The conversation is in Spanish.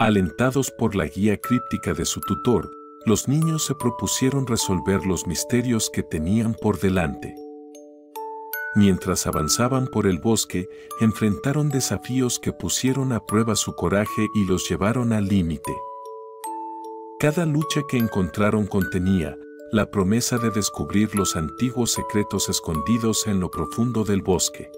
Alentados por la guía críptica de su tutor, los niños se propusieron resolver los misterios que tenían por delante. Mientras avanzaban por el bosque, enfrentaron desafíos que pusieron a prueba su coraje y los llevaron al límite. Cada lucha que encontraron contenía la promesa de descubrir los antiguos secretos escondidos en lo profundo del bosque.